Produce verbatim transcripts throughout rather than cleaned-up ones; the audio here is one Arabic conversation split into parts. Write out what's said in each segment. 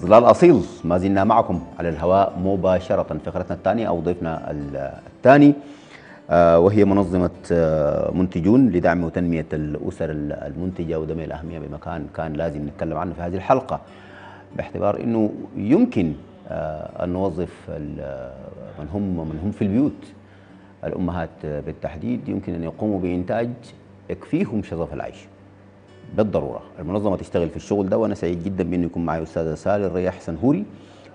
ظلال الأصيل، ما زلنا معكم على الهواء مباشرة. فقرتنا الثانية أو ضيفنا الثاني وهي منظمة منتجون لدعم وتنمية الأسر المنتجة، وده من الأهمية بمكان كان لازم نتكلم عنه في هذه الحلقة، باعتبار أنه يمكن أن نوظف من هم من هم في البيوت، الأمهات بالتحديد، يمكن أن يقوموا بإنتاج يكفيهم شظف العيش بالضروره. المنظمه تشتغل في الشغل ده، وانا سعيد جدا بانه يكون معي الاستاذه سالي الريح سنهوري،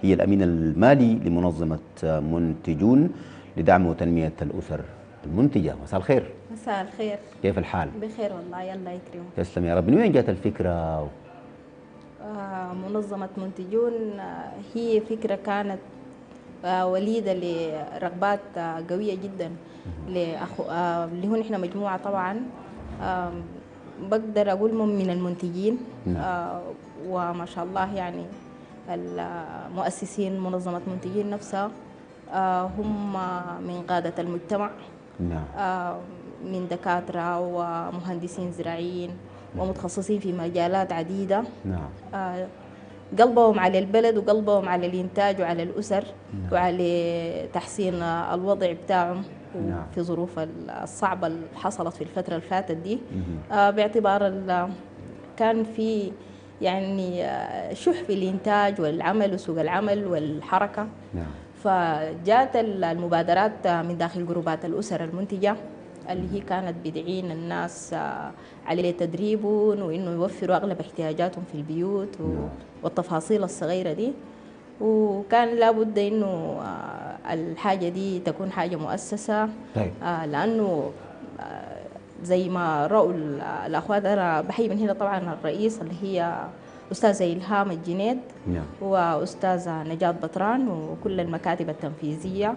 هي الامين المالي لمنظمه منتجون لدعم وتنميه الاسر المنتجه. مساء الخير. مساء الخير، كيف الحال؟ بخير والله، الله يكرمك. تسلم يا رب. من وين جات الفكره؟ و... آه منظمه منتجون هي فكره كانت آه وليده لرغبات آه قويه جدا لأخو... آه اللي هو نحن مجموعه طبعا آه بقدر اقول من المنتجين آه وما شاء الله، يعني المؤسسين منظمه منتجين نفسها آه هم من قاده المجتمع، آه من دكاتره ومهندسين زراعيين ومتخصصين في مجالات عديده، آه قلبهم على البلد وقلبهم على الانتاج وعلى الاسر وعلى تحسين الوضع بتاعهم في ظروف الصعبة اللي حصلت في الفترة اللي فاتت دي، آه باعتبار كان في يعني شح في الإنتاج والعمل وسوق العمل والحركة. نعم. فجاءت المبادرات من داخل جروبات الأسر المنتجة اللي هي كانت بدعين الناس على تدريب وإنه يوفروا أغلب احتياجاتهم في البيوت والتفاصيل الصغيرة دي، وكان لابد إنه الحاجة دي تكون حاجة مؤسسة. طيب. آه لأنه آه زي ما رأوا الأخوات، أنا بحيي من هنا طبعا الرئيس اللي هي أستاذة إلهام الجنيد. نعم. وأستاذة نجاة بطران وكل المكاتب التنفيذية،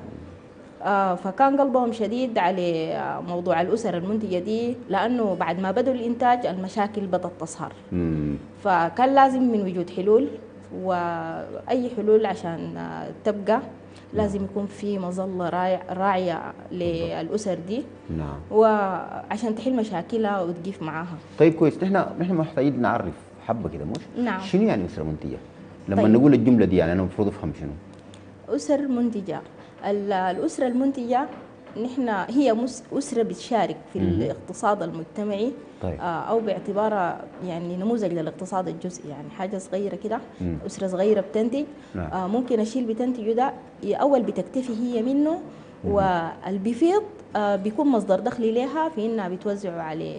آه فكان قلبهم شديد على موضوع الأسر المنتجة دي، لأنه بعد ما بدوا الإنتاج المشاكل بدأت تظهر، فكان لازم من وجود حلول، وأي حلول عشان تبقى لازم يكون في مظلة راعية للأسر دي. نعم. وعشان تحل مشاكلها وتقيف معاها. طيب كويس، نحن نحن محتاجين نعرف حبة كده، مش؟ نعم. شنو يعني أسرة منتجة؟ لما طيب. نقول الجملة دي يعني أنا المفروض أفهم شنو؟ أسر منتجة، الأسرة المنتجة نحن هي أسرة بتشارك في مم. الاقتصاد المجتمعي. طيب. أو باعتبارها يعني نموذج للاقتصاد الجزئي، يعني حاجة صغيرة كده، أسرة صغيرة بتنتج. نعم. آه ممكن الشيء اللي بتنتجه ده أول بتكتفي هي منه، والبيفيض آه بيكون مصدر دخل لها في إنها بتوزعه على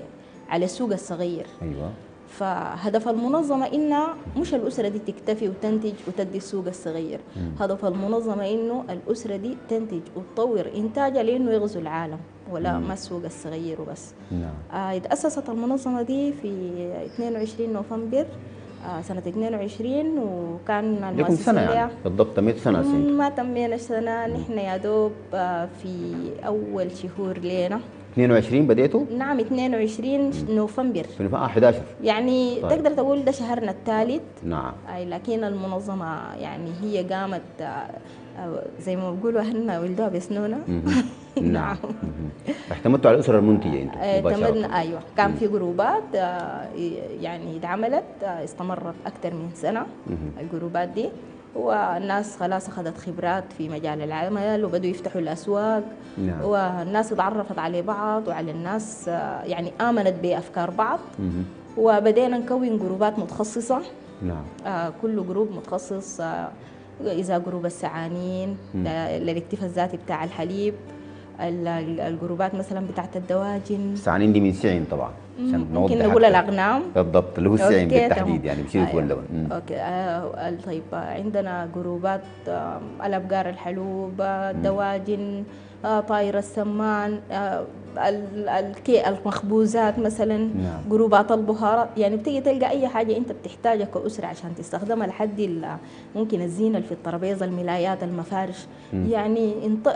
على السوق الصغير. أيوة. فهدف المنظمة إنها مش الأسرة دي تكتفي وتنتج وتدي السوق الصغير، مم. هدف المنظمة إنه الأسرة دي تنتج وتطور إنتاجها لأنه يغزو العالم، ولا مم. ما السوق الصغير وبس. نعم. آه اتأسست المنظمة دي في اثنين وعشرين نوفمبر آه سنة اثنين وعشرين، وكان المؤسسة لها يعني بالضبط تميت سنة. ما تمينا سنة، نحن يا دوب آه في أول شهور لينا. اثنين وعشرين بديتوا؟ نعم، اثنين وعشرين نوفمبر في أحد عشر، يعني طيب. تقدر تقول ده شهرنا الثالث. نعم. أي لكن المنظمة يعني هي قامت زي ما بيقولوا أهلنا ولدوها بسنونا. نعم. اعتمدتوا على الأسرة المنتجة انتم مباشرة؟ ايوه، كان في جروبات يعني اتعملت استمرت أكثر من سنة الجروبات دي، والناس خلاص أخذت خبرات في مجال العمل وبدوا يفتحوا الأسواق. نعم. والناس اتعرفت على بعض وعلى الناس، يعني آمنت بأفكار بعض. مم. وبدينا نكون جروبات متخصصة. نعم. آه كل جروب متخصص، آه إذا جروب السعانين للاكتفاء الذاتي بتاع الحليب، الجروبات مثلا بتاعت الدواجن. السعانين دي من سعين طبعا، ممكن نقول الأغنام بالضبط اللي هو السعين بالتحديد، يعني بيصير يتولون. آه اوكي. آه طيب عندنا جروبات آه الأبقار الحلوب، الدواجن، آه طائر السمان، آه المخبوزات مثلا. نعم. جروبات البهارات، يعني بتيجي تلقى أي حاجة أنت بتحتاجها كأسرة عشان تستخدمها، لحد ممكن الزينة في الترابيزة، الملايات، المفارش. مم. يعني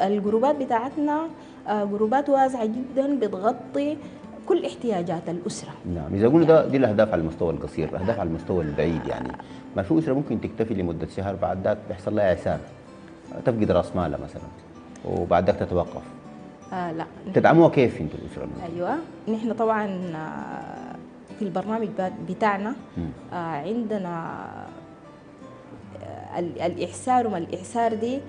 الجروبات بتاعتنا آه جروبات واسعة جدا بتغطي كل احتياجات الأسرة. نعم. إذا قلنا يعني دي الأهداف على المستوى القصير، الأهداف على المستوى البعيد، يعني ما في أسرة ممكن تكتفي لمدة شهر، بعد ذاك بيحصل لها إعسار، تفقد رأس مالها مثلا، وبعد ذاك تتوقف. آه لا، تدعموها كيف أنتم الأسرة؟ أيوه، نحن طبعا في البرنامج بتاعنا آه عندنا الإحسار وما الإحسار دي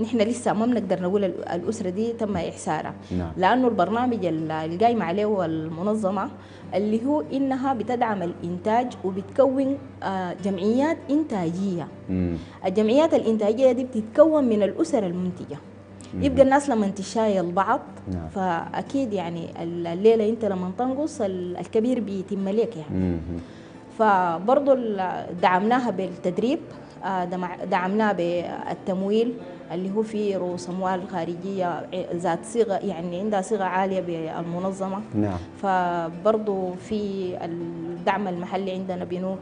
نحن لسه ما بنقدر نقول الأسرة دي تم إحسارها، نعم. لأنه البرنامج القايمة عليه المنظمة اللي هو إنها بتدعم الإنتاج وبتكون جمعيات إنتاجية. مم. الجمعيات الإنتاجية دي بتتكون من الأسر المنتجة. مم. يبقى الناس لما تشايل بعض، نعم. فأكيد يعني الليلة أنت لما تنقص الكبير بيتم لك يعني. مم. فبرضه دعمناها بالتدريب، دعمناها بالتمويل اللي هو في رؤوس اموال خارجيه ذات صيغه يعني عندها صيغه عاليه بالمنظمه، نعم. فبرضه في الدعم المحلي عندنا بنوك،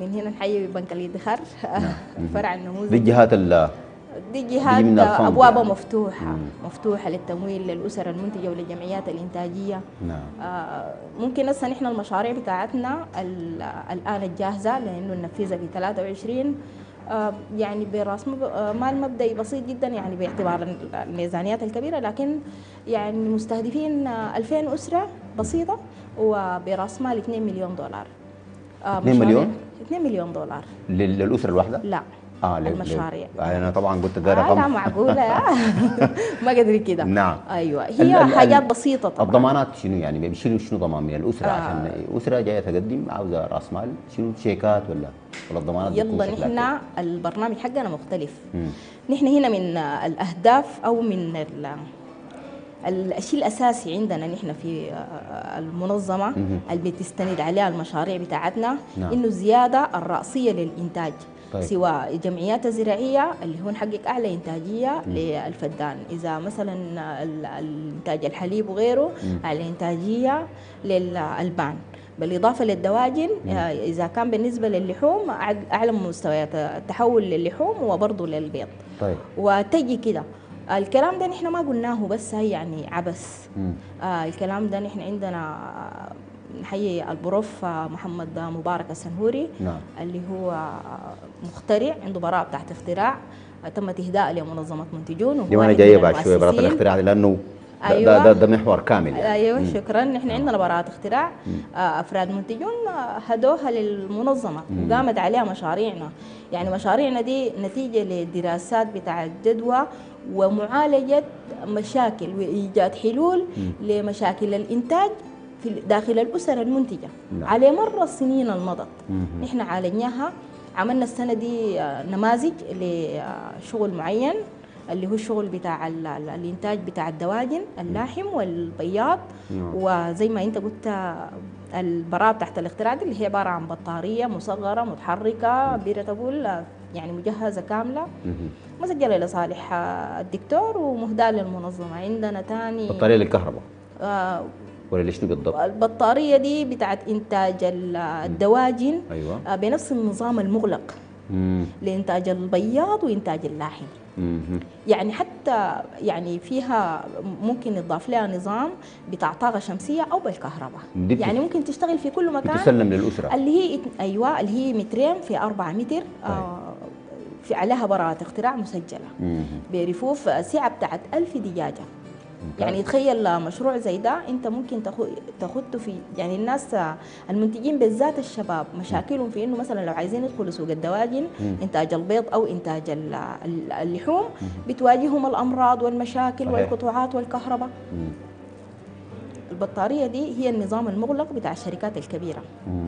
من هنا نحيي بنك الادخار، نعم. فرع النموذج. دي الجهات دي جهات ابوابها يعني مفتوحه. مم. مفتوحه للتمويل للاسر المنتجه وللجمعيات الانتاجيه، نعم. ممكن هسه نحن المشاريع بتاعتنا الان الجاهزه لانه ننفذها في ثلاثة وعشرين يعني براس مال مبدئي بسيط جدا يعني باعتبار الميزانيات الكبيره، لكن يعني مستهدفين ألفين اسره بسيطه وبراس مال اثنين مليون دولار. اثنين مليون اثنين مليون دولار للاسره الواحده؟ لا آه المشاريع. انا طبعا قلت ده رقم آه معقوله ما قدري كده، نعم. ايوه هي ال حاجات ال بسيطه طبعا. الضمانات شنو يعني بيشيلوا شنو ضمان من الاسره؟ آه عشان اسره جايه تقدم عاوزه راس مال، شنو شيكات ولا ولا الضمانات؟ يلا نحن البرنامج حقنا مختلف. مم. نحن هنا من الاهداف او من الشيء الاساسي عندنا نحن في المنظمه مم. اللي بتستند عليها المشاريع بتاعتنا، نعم. انه الزياده الراسيه للانتاج، طيب. سواء جمعيات زراعيه اللي هو نحقق اعلى انتاجيه مم. للفدان، اذا مثلا الانتاج الحليب وغيره مم. اعلى انتاجيه للالبان، بالاضافه للدواجن مم. اذا كان بالنسبه للحوم اعلى مستويات التحول للحوم وبرضه للبيض، طيب. وتجي كده الكلام ده نحن ما قلناه بس هي يعني عبس. آه الكلام ده نحن عندنا نحيي البروف محمد مبارك السنهوري، نعم. اللي هو مخترع عنده براءة تحت اختراع تم اهدائها لمنظمة منتجون، وهو انا جايه بعد شويه براءة الاختراع لانه أيوة. ده, ده ده محور كامل يعني. ايوه مم. شكرا. نحن عندنا براءة اختراع مم. افراد منتجون هدوها للمنظمة مم. وقامت عليها مشاريعنا، يعني مشاريعنا دي نتيجة للدراسات بتاع الجدوى ومعالجة مشاكل وايجاد حلول مم. لمشاكل الانتاج داخل الأسر المنتجة، نعم. على مر السنين المضت نحن عالجناها، عملنا السنة دي نماذج لشغل معين اللي هو الشغل بتاع الإنتاج بتاع الدواجن اللاحم والبياض، نعم. وزي ما أنت قلت البراب تحت الاختراع دي اللي هي عبارة عن بطارية مصغرة متحركة بيرتبول يعني مجهزة كاملة مسجلة لصالح الدكتور ومهداة للمنظمة. عندنا تاني بطارية للكهرباء آه ولا شنو بالضبط؟ البطاريه دي بتاعت انتاج الدواجن، أيوة. بنفس النظام المغلق مم. لانتاج البياض وانتاج اللاحم، يعني حتى يعني فيها ممكن يضاف لها نظام بتاع طاقه شمسيه او بالكهرباء، يعني ممكن تشتغل في كل مكان تسلم للاسره اللي هي ايوه اللي هي مترين في أربعة متر، طيب. آه في عليها براءه اختراع مسجله مم. برفوف سعه بتاعت ألف دجاجه، يعني تخيل مشروع زي ده انت ممكن تاخده في يعني الناس المنتجين بالذات الشباب مشاكلهم في انه مثلا لو عايزين يدخلوا سوق الدواجن انتاج البيض او انتاج اللحوم بتواجههم الامراض والمشاكل والقطوعات والكهرباء. البطاريه دي هي النظام المغلق بتاع الشركات الكبيره،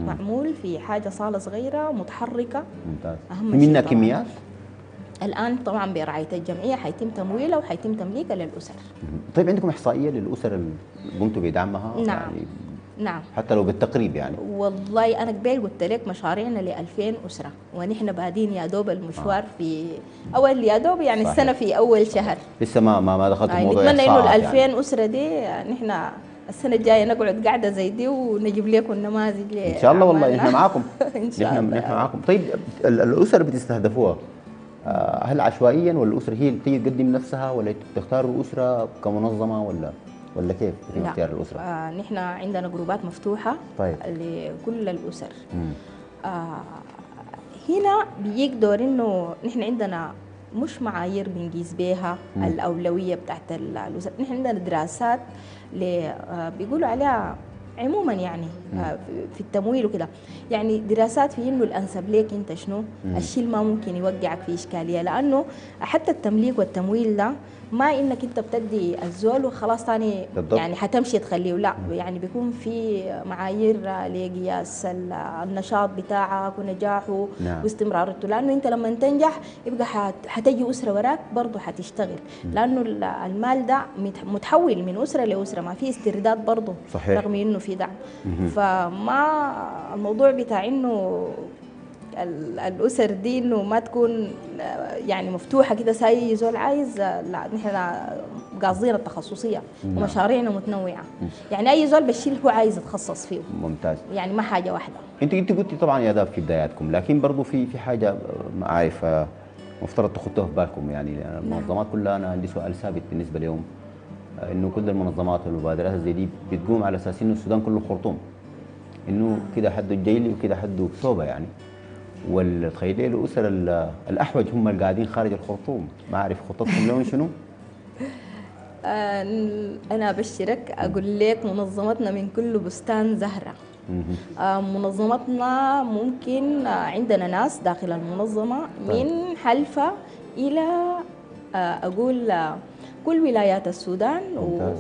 معمول في حاجه صاله صغيره متحركه، ممتاز. منها كميات الآن طبعاً برعاية الجمعية حيتم تمويلها وحيتم تمليكها للأسر. طيب عندكم إحصائية للأسر اللي قمتوا بدعمها؟ نعم يعني نعم حتى لو بالتقريب يعني. والله أنا قبل قلت لك مشاريعنا ل ألفين أسرة ونحن بادين يا دوب المشوار آه. في أول يا دوب يعني صحيح. السنة في أول شهر لسه ما ما دخلت يعني الموضوع. نتمنى إنه ال ألفين يعني. أسرة دي نحن السنة الجاية نقعد قاعدة زي دي ونجيب لكم نماذج إن شاء الله. والله نحن معاكم إن شاء الله نحن معاكم. طيب الأسر بتستهدفوها هل عشوائيا ولا الاسره هي اللي بتيجي تقدم نفسها ولا بتختاروا الاسره كمنظمه ولا ولا كيف في اختيار الاسره؟ آه نحن عندنا جروبات مفتوحه، طيب. لكل الاسر. آه هنا بيجيك دور انه نحن عندنا مش معايير بنقيس بيها مم. الاولويه بتاعت الاسر، نحن عندنا دراسات بيقولوا عليها عموما يعني في التمويل وكده، يعني دراسات في انه الانسب ليك انت شنو الشيء اللي ما ممكن يوقعك في اشكاليه، لانه حتى التمليك والتمويل ده ما انك انت بتدي الزول وخلاص ثاني يعني حتمشي تخليه، لا يعني بيكون في معايير لقياس النشاط بتاعك ونجاحه نعم. واستمرارته، لانه انت لما تنجح يبقى حتجي اسره وراك برضه حتشتغل، لانه المال ده متحول من اسره لاسره، ما في استرداد برضه صحيح. رغم انه في دعم، فما الموضوع بتاع انه الاسر دي انه ما تكون يعني مفتوحه كده ساي زول عايز، لا نحن قاصدين التخصصيه نعم. ومشاريعنا متنوعه نعم. يعني اي زول بالشيء اللي هو عايز يتخصص فيه ممتاز، يعني ما حاجه واحده. انت انت قلتي طبعا يا داب في بداياتكم، لكن برضه في في حاجه ما عارفه مفترض تخطوها في بالكم، يعني نعم. المنظمات كلها انا عندي سؤال ثابت بالنسبه اليوم، انه كل المنظمات والمبادرات زي دي بتقوم على اساس انه السودان كله خرطوم، انه كده حده الجيلي وكده حده كتوبه يعني، والتخيلي الاسر الاحوج هم اللي قاعدين خارج الخرطوم، ما اعرف خططهم لهم شنو؟ انا ابشرك اقول لك منظمتنا من كل بستان زهره. منظمتنا ممكن عندنا ناس داخل المنظمه من حلفه الى اقول كل ولايات السودان ممتاز.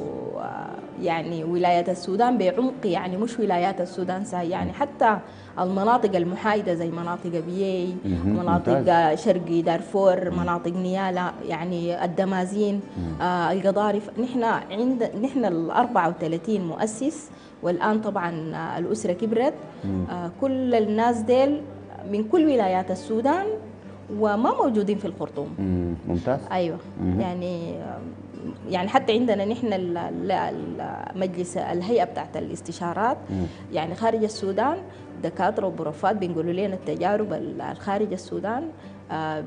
ويعني ولايات السودان بعمق، يعني مش ولايات السودان ساي، يعني حتى المناطق المحايده زي مناطق بياي، مناطق ممتاز. شرقي دارفور، مناطق نيالا، يعني الدمازين، آه القضارف. نحن عند نحن ال أربعة وثلاثين مؤسس، والان طبعا الاسره كبرت، آه كل الناس ديل من كل ولايات السودان وما موجودين في الخرطوم. ممتاز. ايوه مم. يعني يعني حتى عندنا نحن المجلس الهيئه بتاعت الاستشارات مم. يعني خارج السودان دكاتره وبروفات بينقلوا لنا التجارب الخارج السودان، آه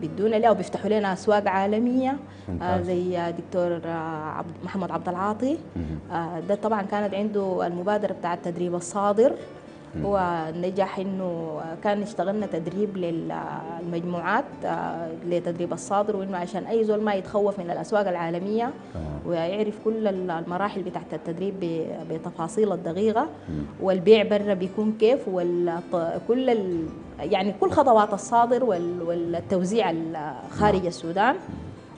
بيدونا لها وبيفتحوا لنا اسواق عالميه، آه زي دكتور آه عبد محمد عبد العاطي، آه ده طبعا كانت عنده المبادره بتاعت تدريب الصادر، ونجح انه كان اشتغلنا تدريب للمجموعات لتدريب الصادر، وانه عشان اي زول ما يتخوف من الاسواق العالميه ويعرف كل المراحل بتاعت التدريب بتفاصيل الدقيقه، والبيع برا بيكون كيف، وكل ال يعني كل خطوات الصادر والتوزيع خارج السودان.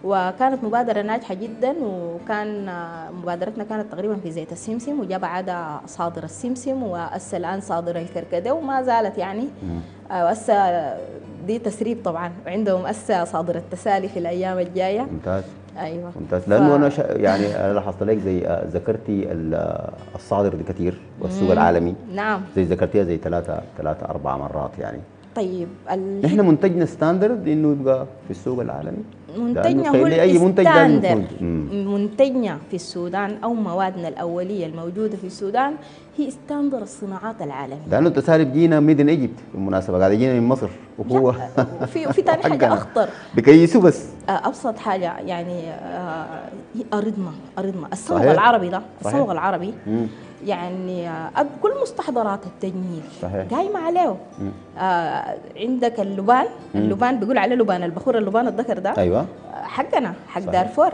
وكانت مبادرة ناجحة جدا، وكان مبادرتنا كانت تقريبا في زيت السمسم، وجاء بعدها صادر السمسم، وأسى الآن صادر الكركدة، وما زالت يعني وأسى دي تسريب طبعا، وعندهم أسى صادر التسالي في الأيام الجاية. ممتاز أيوه ممتاز، لأنه ف... أنا ش... يعني أنا لاحظت لك زي ذكرتي الصادر دي كثير والسوق العالمي نعم، زي ذكرتيها زي ثلاثة ثلاثة أربعة مرات يعني. طيب ال... احنا منتجنا ستاندرد انه يبقى في السوق العالمي، منتجنا هو اي منتج منتجنا في السودان او موادنا الاوليه الموجوده في السودان هي ستاندرد الصناعات العالميه، لانه التسالي بيجينا ميد ان ايجيبت بالمناسبه، قاعد يجينا من مصر، وهو في وفي ثاني حاجه اخطر بكيسوا بس ابسط حاجه يعني ارضنا ارضنا الصمغ العربي ده الصمغ العربي مم. يعني كل مستحضرات التجميل قايمه عليه، آه عندك اللبان مم. اللبان بيقول عليه لبان البخور، اللبان الذكر ده ايوه حقنا حق دارفور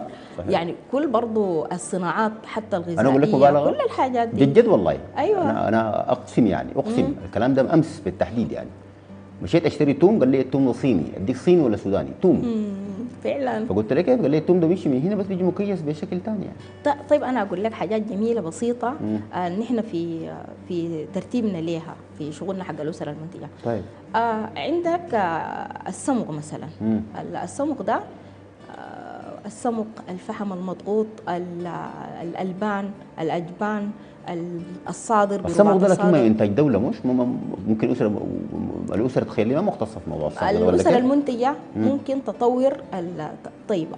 يعني، كل برضه الصناعات حتى الغذائيه، انا اقول لك مبالغه كل الحاجات دي جد والله ايوه، انا انا اقسم يعني اقسم مم. الكلام ده امس بالتحديد، يعني مشيت اشتري توم قال لي التوم ده صيني، اديك صيني ولا سوداني؟ توم فعلا، فقلت لك قال لي التوم ده بيمشي من هنا بس بيجي مكيس بشكل ثاني يعني. طيب انا اقول لك حاجات جميله بسيطه نحن آه في في ترتيبنا ليها في شغلنا حق الاسر المنتجه. طيب آه عندك آه الصمغ مثلا، مم. الصمغ ده آه الصمغ الفحم المضغوط، الالبان، الاجبان، الصادر. الصمغ ده لكن ما ينتج دوله، مش ممكن اسره الاسره تخيلي ما مختصه في موضوع الصمغ ولا الاسره المنتجه مم. ممكن تطور. طيب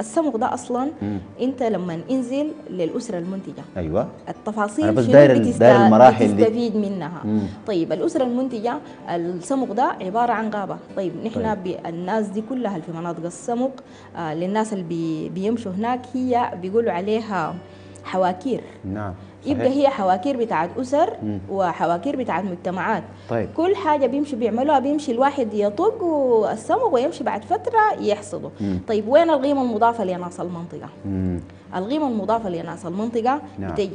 الصمغ ده اصلا مم. انت لما انزل للاسره المنتجه ايوه التفاصيل بتستفيد منها مم. طيب الاسره المنتجه الصمغ ده عباره عن غابه، طيب نحن طيب. الناس دي كلها في مناطق الصمغ، آه للناس اللي بي بيمشوا هناك هي بيقولوا عليها حواكير نعم، يبقى هي حواكير بتاعت أسر مم. وحواكير بتاعت مجتمعات. طيب. كل حاجة بيمشي بيعملوها، بيمشي الواحد يطق والصمغ ويمشي بعد فترة يحصده. مم. طيب وين القيمة المضافة لناس المنطقة؟ مم. القيمه المضافه لناس المنطقه نعم. بتجي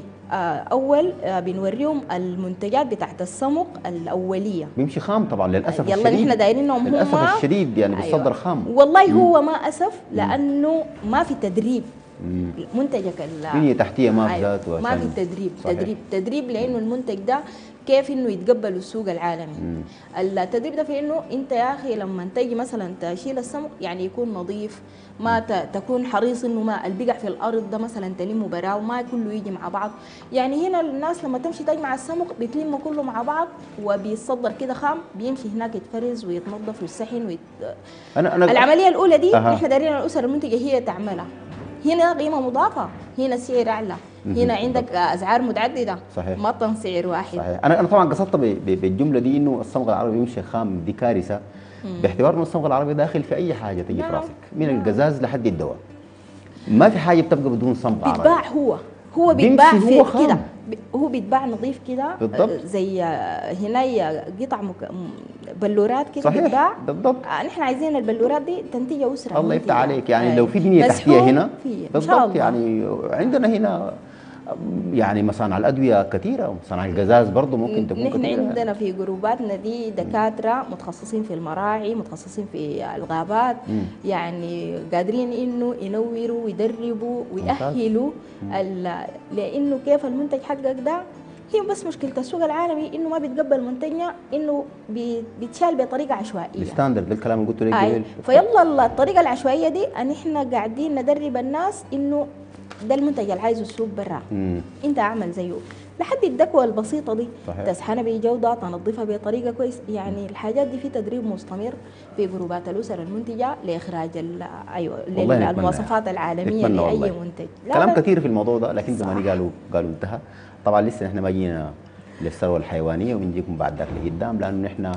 اول بنوريهم المنتجات بتاعت السمك الاوليه. بيمشي خام طبعا للاسف يلا الشديد. يلا نحن دايرين انهم هم للاسف الشديد يعني بتصدر أيوة. خام والله مم. هو ما اسف لانه ما في تدريب مم. منتجك البنيه تحتيه ما في ذاته ما في تدريب صحيح. تدريب تدريب لانه المنتج ده كيف انه يتقبلوا السوق العالمي. مم. التدريب ده في انه انت يا اخي لما تجي مثلا تشيل السمك يعني يكون نظيف، ما تكون حريص انه ما البقع في الارض ده مثلا تلمه براه وما كله يجي مع بعض، يعني هنا الناس لما تمشي تجمع السمك بتلمه كله مع بعض وبيتصدر كده خام بيمشي هناك يتفرز ويتنظف ويتسحن ويت... أنا أنا العمليه الاولى دي احنا دايرين الاسر المنتجه هي تعملها. هنا قيمه مضافه، هنا سعر اعلى، هنا عندك اسعار متعدده صحيح. ما طن سعر واحد صحيح. انا انا طبعا قصدت بالجمله دي انه الصمغ العربي يمشي خام، دي كارثه باعتبار انه الصمغ العربي داخل في اي حاجه تيجي في راسك من القزاز لحد الدواء، ما في حاجه بتبقى بدون صمغ عربي. بيتباع هو هو بيتباع كده، هو بيتباع نظيف كده زي هنا قطع مك... بلورات كده بتتباع بالضبط. نحن عايزين البلورات دي تنتجها اسره الله يفتح عليك يعني هاي. لو في بنيه تحتيه هنا بالضبط يعني عندنا هنا يعني مصانع الادويه كثيره، مصانع القزاز برضه ممكن تكون كثيره. نحن عندنا في جروباتنا دي دكاتره متخصصين في المراعي، متخصصين في الغابات، م. يعني قادرين انه ينوروا ويدربوا ويأهلوا لانه كيف المنتج حقك ده. هي بس مشكله السوق العالمي انه ما بيتقبل منتجنا، انه بيتشال بطريقه عشوائيه الستاندرد ده الكلام اللي قلته لك قبل. فيلا الطريقه العشوائيه دي ان احنا قاعدين ندرب الناس انه ده المنتج اللي عايزه السوق برا، انت اعمل زيه لحد الدكوه البسيطه دي صحيح. تسحنها بجوده، تنظفها بطريقه كويس، يعني الحاجات دي في تدريب مستمر في جروبات الاسر المنتجه لاخراج ايوه للمواصفات العالميه لاي منتج. كلام كثير في الموضوع ده لكن زمان قالوا قالوا انتهى. طبعا لسه نحن ما جينا للثروه الحيوانيه وبنجيكم بعد ذاك لقدام، لانه نحن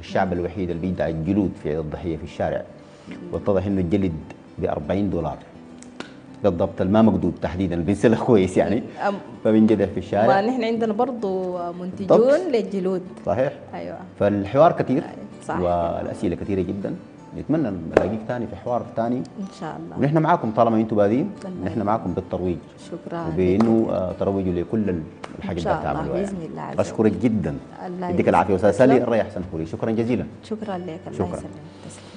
الشعب الوحيد اللي بيدعي الجلود في عيد الضحيه في الشارع، واتضح انه الجلد ب أربعين دولار بالضبط الما مقدود تحديدا البنسلخ كويس يعني فبنجدها في الشارع. ونحن عندنا برضه منتجون للجلود صحيح ايوه. فالحوار كثير صحيح والاسئله كثيره جدا، نتمنى نلاقيك ثاني في حوار ثاني ان شاء الله. ونحن معاكم طالما انتم بادين، نحن معاكم بالترويج، شكرا بانه تروجوا لكل الحاجات اللي بتعملوها باذن الله عز وجل. اشكرك جدا، يديك العافيه. وسالي الريح سنهوري شكرا جزيلا. شكرا لك الله يسلمك.